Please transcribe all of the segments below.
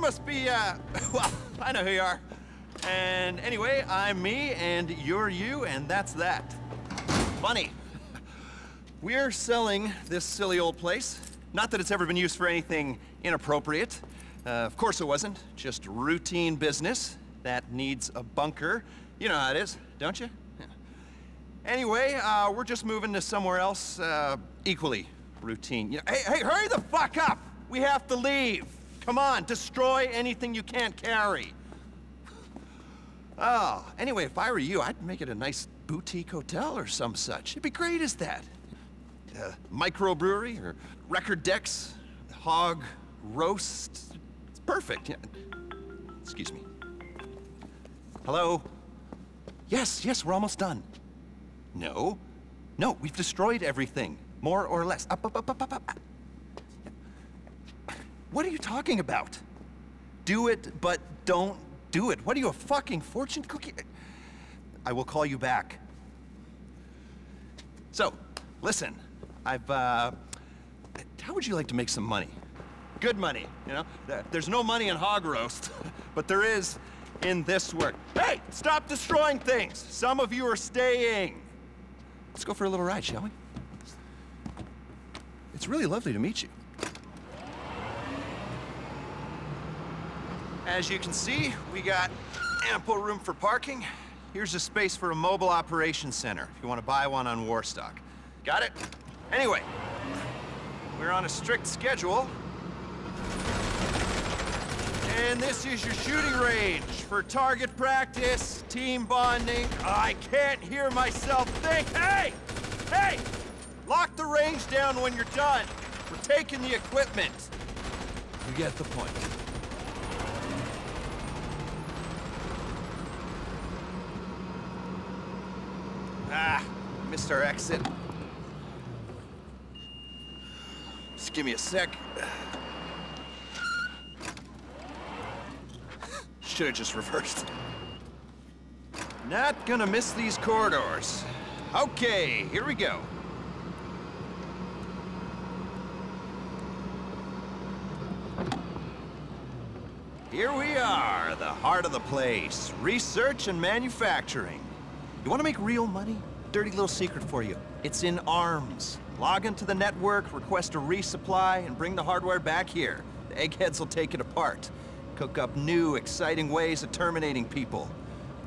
You must be, well, I know who you are. And anyway, I'm me, and you're you, and that's that. Funny. We're selling this silly old place. Not that it's ever been used for anything inappropriate. Of course it wasn't. Just routine business that needs a bunker. You know how it is, don't you? Yeah. Anyway, we're just moving to somewhere else equally routine. You know, hey, hurry the fuck up! We have to leave. Come on, destroy anything you can't carry. Oh, anyway, if I were you, I'd make it a nice boutique hotel or some such. It'd be great as that. Microbrewery or record decks, hog roast. It's perfect. Yeah. Excuse me. Hello? Yes, we're almost done. No, we've destroyed everything, more or less. Up. What are you talking about? Do it, but don't do it. What are you, a fucking fortune cookie? I will call you back. So, listen, I've, how would you like to make some money? Good money, you know? There's no money in hog roast, but there is in this work. Hey, stop destroying things! Some of you are staying. Let's go for a little ride, shall we? It's really lovely to meet you. As you can see, we got ample room for parking. Here's a space for a mobile operations center, if you want to buy one on Warstock. Got it? Anyway, we're on a strict schedule. And this is your shooting range for target practice, team bonding. I can't hear myself think. Hey! Lock the range down when you're done. We're taking the equipment. You get the point. Ah, missed our exit. Just give me a sec. Should have just reversed. Not gonna miss these corridors. Okay, here we go. Here we are, the heart of the place. Research and manufacturing. You want to make real money? Dirty little secret for you. It's in arms. Log into the network, request a resupply, and bring the hardware back here. The eggheads will take it apart. Cook up new, exciting ways of terminating people.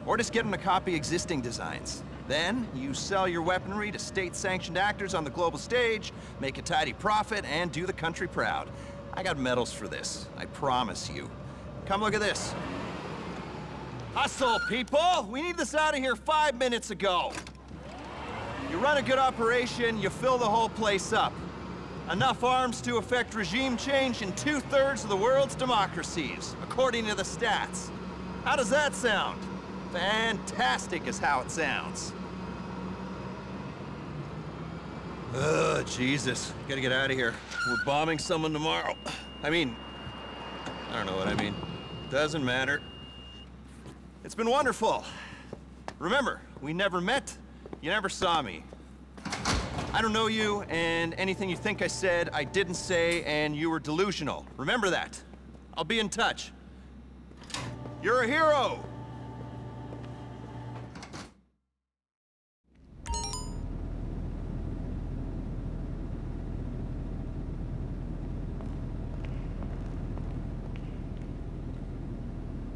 Or just get them to copy existing designs. Then, you sell your weaponry to state-sanctioned actors on the global stage, make a tidy profit, and do the country proud. I got medals for this, I promise you. Come look at this. Hustle, people! We need this out of here 5 minutes ago. You run a good operation, you fill the whole place up. Enough arms to affect regime change in 2/3 of the world's democracies, according to the stats. How does that sound? Fantastic is how it sounds. Ugh, Jesus. Gotta get out of here. We're bombing someone tomorrow. I mean, I don't know what I mean. Doesn't matter. It's been wonderful. Remember, we never met, you never saw me. I don't know you, and anything you think I said, I didn't say, and you were delusional. Remember that. I'll be in touch. You're a hero!